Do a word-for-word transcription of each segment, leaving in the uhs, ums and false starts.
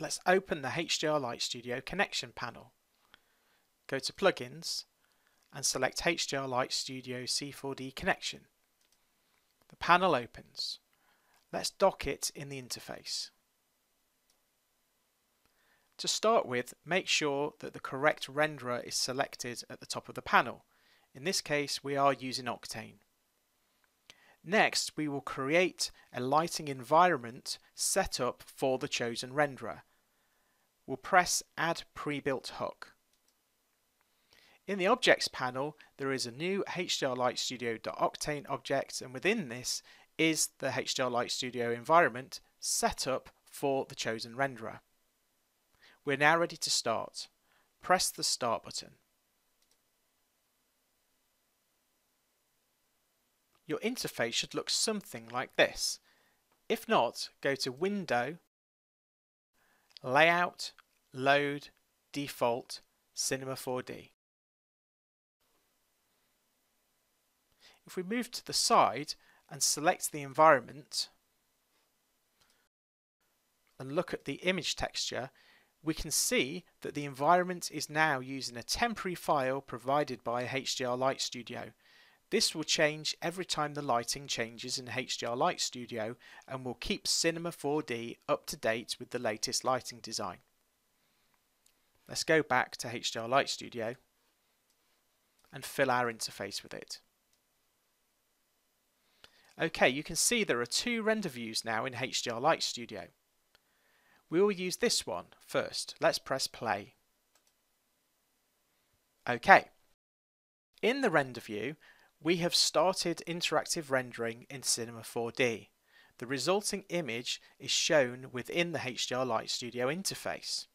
let's open the H D R Light Studio connection panel. Go to Plugins and select H D R Light Studio C four D connection. The panel opens. Let's dock it in the interface. To start with, make sure that the correct renderer is selected at the top of the panel. In this case, we are using Octane. Next, we will create a lighting environment set up for the chosen renderer. We'll press Add Pre-built Hook. In the Objects panel, there is a new H D R Light Studio.Octane object, and within this is the H D R Light Studio environment set up for the chosen renderer. We're now ready to start. Press the Start button. Your interface should look something like this. If not, go to Window, Layout, Load, Default, Cinema four D. If we move to the side and select the environment and look at the image texture, we can see that the environment is now using a temporary file provided by H D R Light Studio. This will change every time the lighting changes in H D R Light Studio and will keep Cinema four D up to date with the latest lighting design. Let's go back to H D R Light Studio and fill our interface with it. Okay, you can see there are two render views now in H D R Light Studio. We will use this one first. Let's press play. Okay. In the render view, we have started interactive rendering in Cinema four D. The resulting image is shown within the H D R Light Studio interface.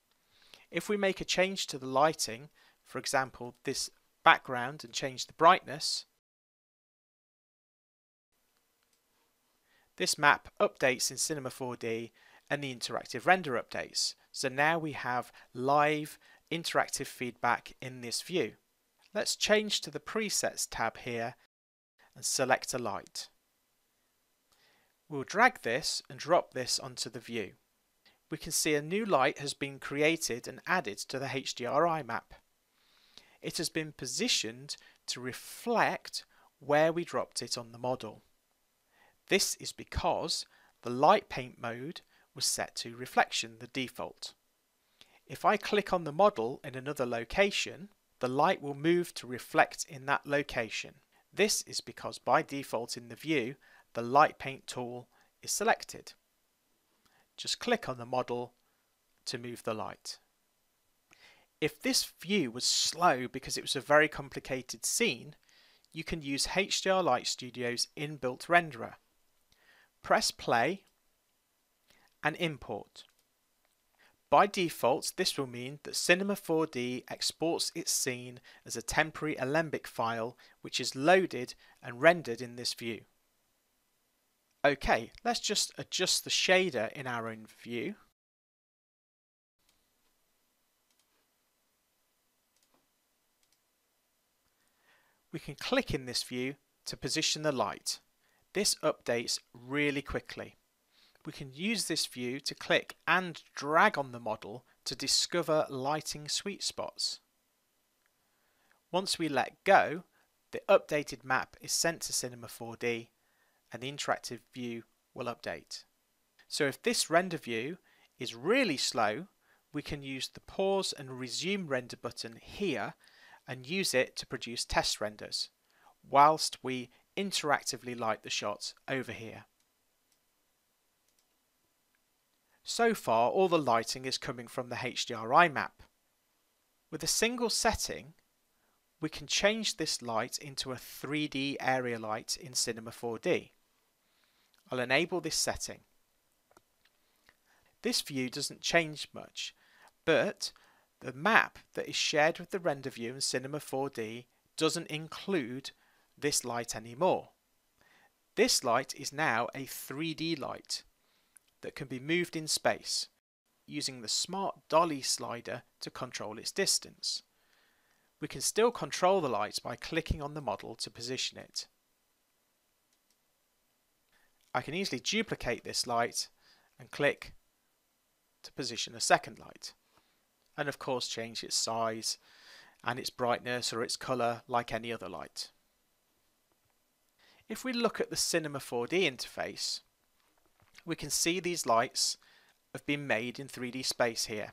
If we make a change to the lighting, for example this background, and change the brightness, this map updates in Cinema four D and the interactive render updates. So now we have live interactive feedback in this view. Let's change to the Presets tab here and select a light. We'll drag this and drop this onto the view. We can see a new light has been created and added to the H D R I map. It has been positioned to reflect where we dropped it on the model. This is because the light paint mode was set to reflection, the default. If I click on the model in another location, the light will move to reflect in that location. This is because by default in the view, the light paint tool is selected. Just click on the model to move the light. If this view was slow because it was a very complicated scene, you can use H D R Light Studio's inbuilt renderer. Press play and import. By default, this will mean that Cinema four D exports its scene as a temporary Alembic file, which is loaded and rendered in this view. Okay, let's just adjust the shader in our own view. We can click in this view to position the light. This updates really quickly. We can use this view to click and drag on the model to discover lighting sweet spots. Once we let go, the updated map is sent to Cinema four D and the interactive view will update. So if this render view is really slow, we can use the pause and resume render button here and use it to produce test renders whilst we interactively light the shots over here. So far, all the lighting is coming from the H D R I map. With a single setting, we can change this light into a three D area light in Cinema four D. I'll enable this setting. This view doesn't change much, but the map that is shared with the render view in Cinema four D doesn't include this light anymore. This light is now a three D light that can be moved in space using the Smart Dolly slider to control its distance. We can still control the light by clicking on the model to position it. I can easily duplicate this light and click to position a second light, and of course change its size and its brightness or its colour like any other light. If we look at the Cinema four D interface, we can see these lights have been made in three D space here.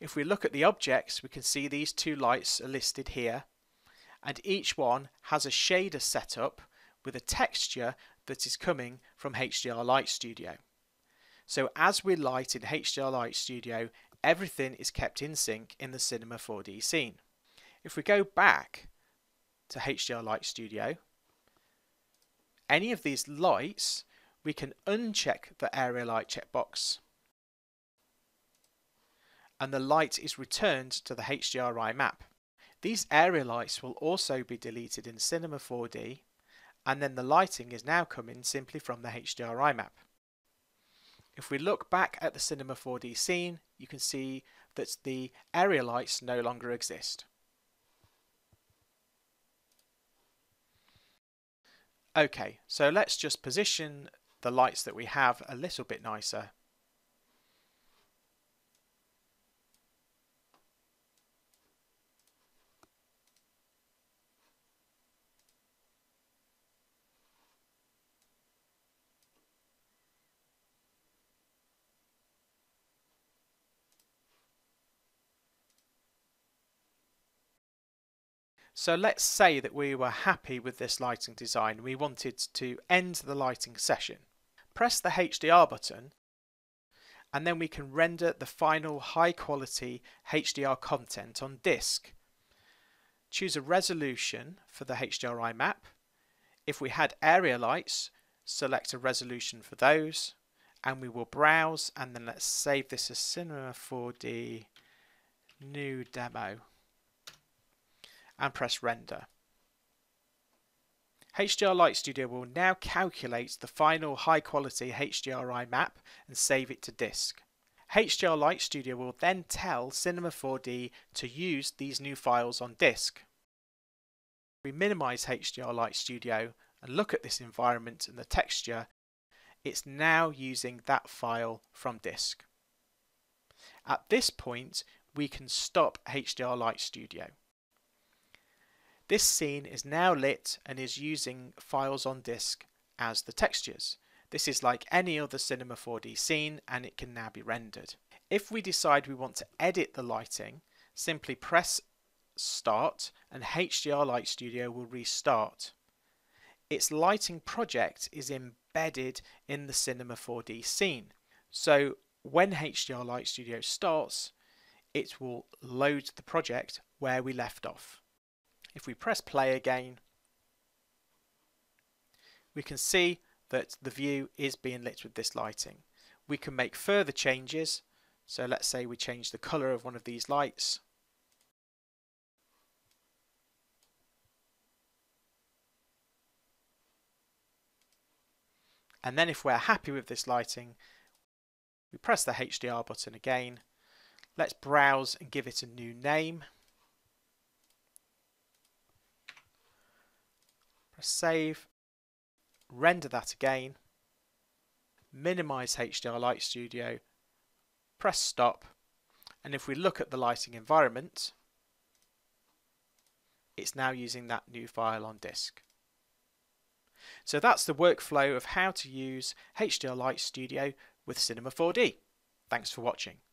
If we look at the objects, we can see these two lights are listed here, and each one has a shader set up with a texture that is coming from H D R Light Studio. So as we light in H D R Light Studio, everything is kept in sync in the Cinema four D scene. If we go back to H D R Light Studio, any of these lights, we can uncheck the area light checkbox, and the light is returned to the H D R I map. These area lights will also be deleted in Cinema four D, and then the lighting is now coming simply from the H D R I map. If we look back at the Cinema four D scene, you can see that the area lights no longer exist. Okay, so let's just position the lights that we have a little bit nicer. So let's say that we were happy with this lighting design. We wanted to end the lighting session. Press the H D R button, and then we can render the final high quality H D R content on disk. Choose a resolution for the H D R I map. If we had area lights, select a resolution for those, and we will browse, and then let's save this as Cinema four D new demo. And press render. H D R Light Studio will now calculate the final high quality H D R I map and save it to disk. H D R Light Studio will then tell Cinema four D to use these new files on disk. We minimize H D R Light Studio and look at this environment and the texture. It's now using that file from disk. At this point, we can stop H D R Light Studio. This scene is now lit and is using files on disk as the textures. This is like any other Cinema four D scene, and it can now be rendered. If we decide we want to edit the lighting, simply press start and H D R Light Studio will restart. Its lighting project is embedded in the Cinema four D scene. So when H D R Light Studio starts, it will load the project where we left off. If we press play again, we can see that the view is being lit with this lighting. We can make further changes. So let's say we change the colour of one of these lights. And then if we're happy with this lighting, we press the H D R button again. Let's browse and give it a new name. Save, render that again, minimize H D R Light Studio, press stop, and if we look at the lighting environment, it's now using that new file on disk. So that's the workflow of how to use H D R Light Studio with Cinema four D. Thanks for watching.